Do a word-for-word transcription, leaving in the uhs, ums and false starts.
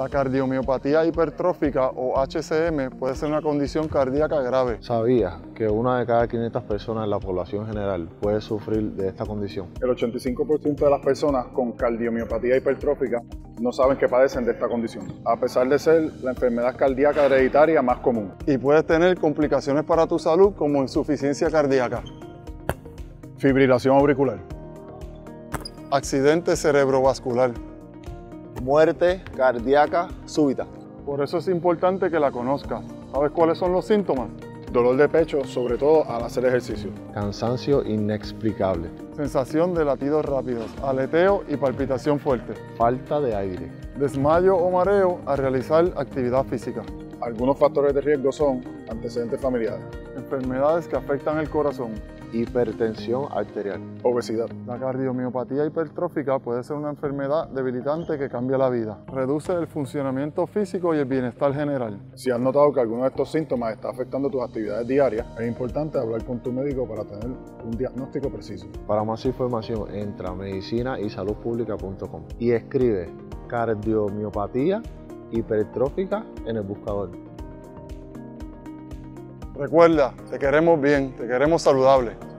La cardiomiopatía hipertrófica o H C M puede ser una condición cardíaca grave. ¿Sabías que una de cada quinientas personas en la población general puede sufrir de esta condición? El ochenta y cinco por ciento de las personas con cardiomiopatía hipertrófica no saben que padecen de esta condición, a pesar de ser la enfermedad cardíaca hereditaria más común. Y puedes tener complicaciones para tu salud como insuficiencia cardíaca, fibrilación auricular, accidente cerebrovascular, muerte cardíaca súbita. Por eso es importante que la conozcas. ¿Sabes cuáles son los síntomas? Dolor de pecho, sobre todo al hacer ejercicio. Cansancio inexplicable. Sensación de latidos rápidos, aleteo y palpitación fuerte. Falta de aire. Desmayo o mareo al realizar actividad física. Algunos factores de riesgo son antecedentes familiares. Enfermedades que afectan el corazón. Hipertensión arterial. Obesidad. La cardiomiopatía hipertrófica puede ser una enfermedad debilitante que cambia la vida. Reduce el funcionamiento físico y el bienestar general. Si has notado que alguno de estos síntomas está afectando tus actividades diarias, es importante hablar con tu médico para tener un diagnóstico preciso. Para más información, entra a medicina y salud pública punto com y escribe cardiomiopatía hipertrófica en el buscador. Recuerda, te queremos bien, te queremos saludable.